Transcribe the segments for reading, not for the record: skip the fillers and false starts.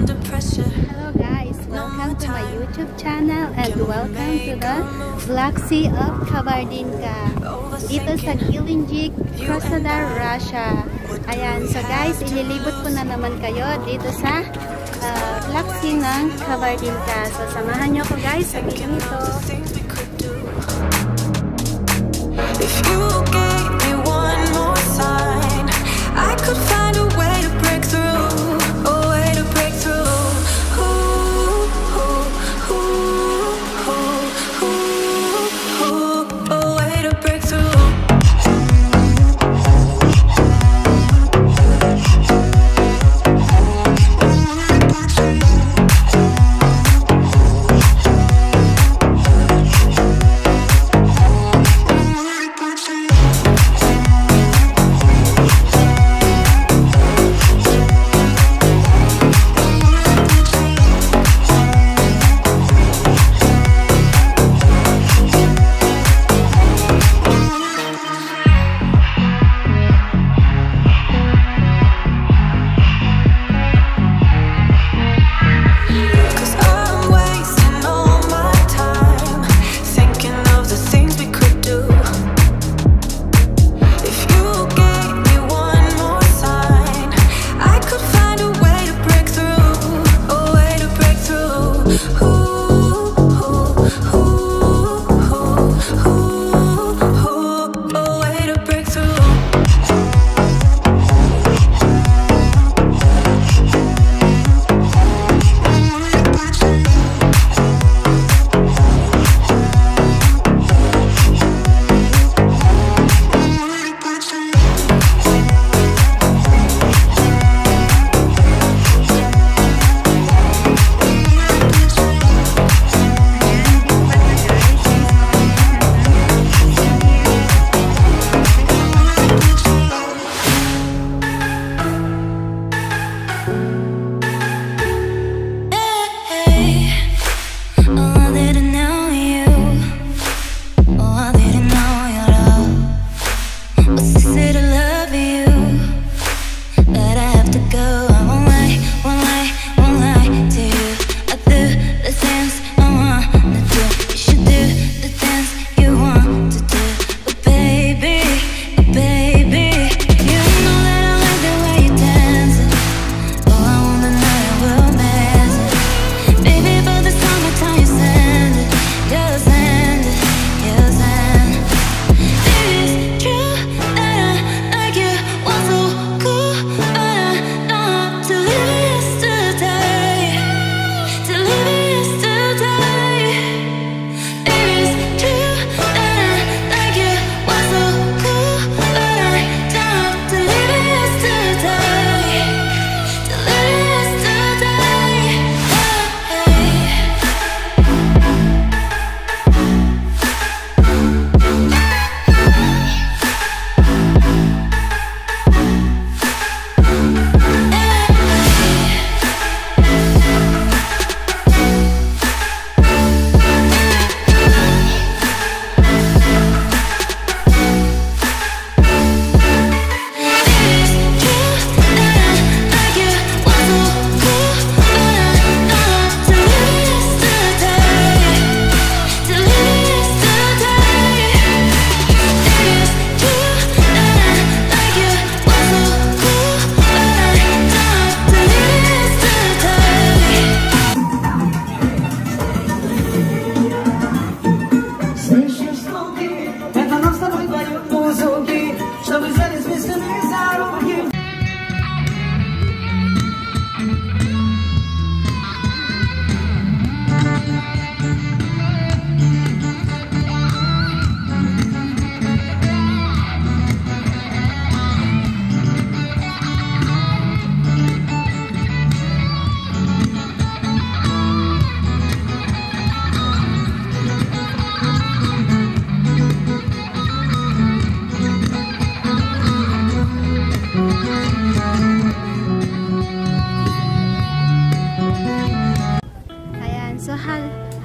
under pressure. Hello guys, welcome to my YouTube channel and welcome to the Black Sea of Kabardinka. Dito sa Gelendzhik, Krasnodar, Russia. Ayan, so guys, ililibot ko na naman kayo dito sa Black Sea ng Kabardinka. So samahan nyo ko guys sa video nito. If you gave me one more sign, I could find a way to break through.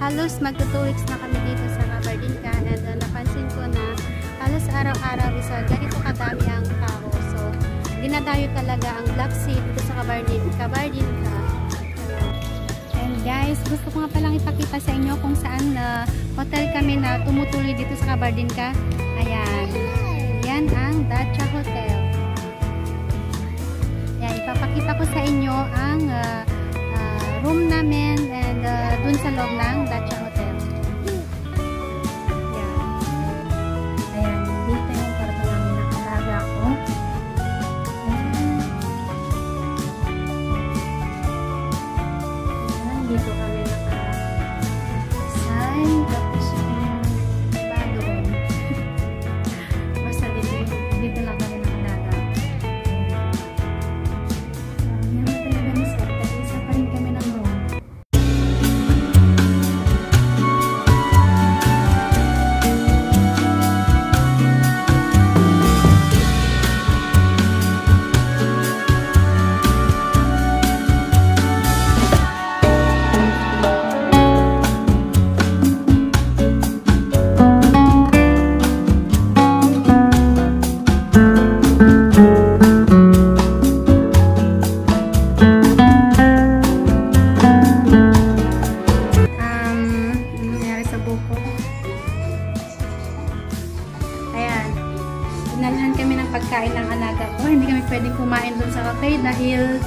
Halos magto-2 weeks na kami dito sa Kabardinka and napansin ko na halos araw-araw isa ganito kadami ang tao. So, dinadayo talaga ang Black Sea dito sa Kabardinka. Guys, gusto ko nga palang ipakita sa inyo kung saan hotel kami na tumutuloy dito sa Kabardinka. Ayan. Yan ang Dacha Hotel. Ayan, ipapakita ko sa inyo ang room namin and dun sa loob ng Dacha Hotel. Ayan. Ayan, dito yung parto namin na kalaga ko. Dito kami naka-sign, tapos yung badoon. Basta dito lang kami nakadaga. Meron na talaga ni Sir, kasi isa pa rin kami ng room. Pinalhan kami ng pagkain ng alaga ko. Hindi kami pwedeng kumain doon sa cafe dahil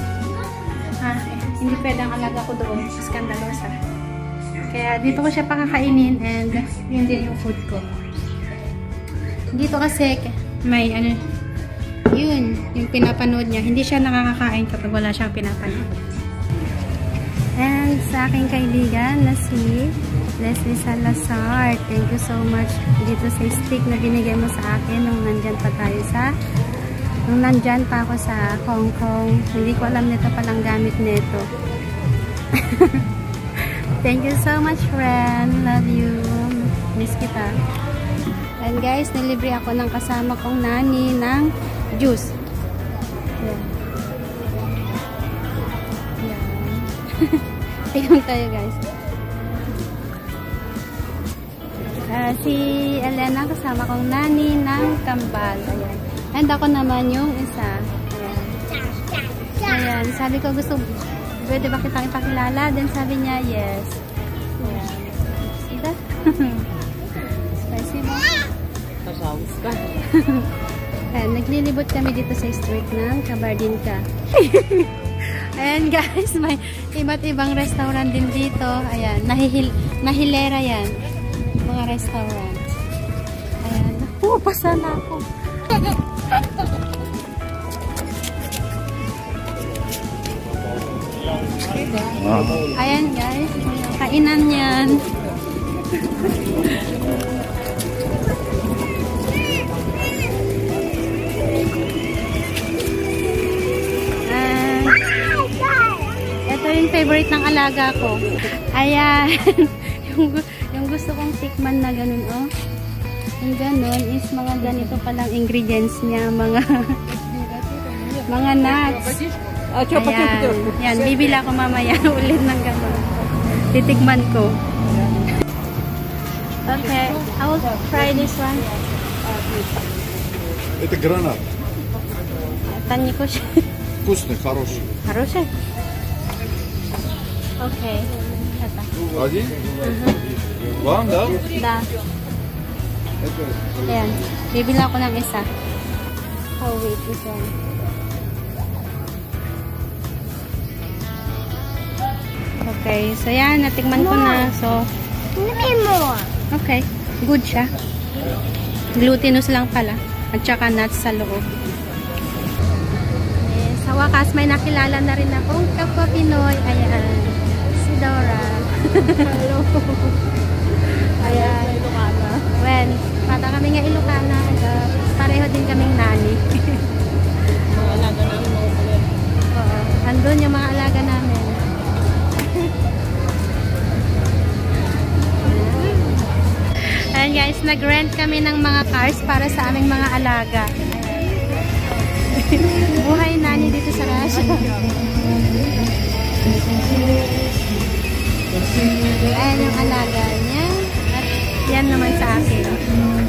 hindi pwedeng ang alaga ko doon. Skandalosa. Kaya dito ko siya pakakainin and yun din yung food ko. Dito kasi may ano, yun, yung pinapanood niya. Hindi siya nakakakain kapag wala siyang pinapanood. And sa aking kaibigan na si Leslie Salazar, thank you so much dito sa stick na binigay mo sa akin nung nandyan pa ako sa Hong Kong. Hindi ko alam nito palang gamit nito. Thank you so much, friend. Love you. Miss kita. And guys, nilibre ako ng kasama kong nani ng juice. Yeah. Yeah. Tingnan tayo guys. Si Elena, kasama kong nani ng kambal. Ayan. And ako naman yung isa. Ayan. Ayan. Sabi ko, pwede ba kitang ipakilala? Then sabi niya, yes. Ayan. See that? Spicy ba? Pasawis ka. Ayan. Naglilibot kami dito sa street ng Kabardinka. Ayan guys, may iba't ibang restaurant din dito. Ayan. Nahilera yan. Mga restaurant. Ayan. Pupasa na ako. Ayan guys. Kainan yan. Ito yung favorite ng alaga ko. Ayan. Yung gusto kong tikman na ganun, oh. Yung ganun is mga ganito palang ingredients niya, mga nuts. Ayan. Yan, bibila ko mamaya ulit ng ganun. Titikman ko. Okay, I will try this one. Ito granat. Tanyi ko siya. Вкусный, хороший. Хороший? Okay. Один? One, да? Да. Ayan. Bibila ako ng isa. Oh, wait. This one. Okay. So, yan. Natikman ko na. So, okay. Good siya. Glutinous lang pala. At saka nuts sa loob. Eh, sa wakas, may nakilala na rin akong kapwa Pinoy. Ayan. Si Dora. Hello. Ayan. When, pata kami nga Ilocana, pareho din kaming nani. Mga alaga namin. Oo. Andun yung mga alaga namin. Ayan guys, nag-rent kami ng mga cars para sa aming mga alaga. Buhay nani dito sa Russia. Ayan yung alaga niya. Yan naman sa akin.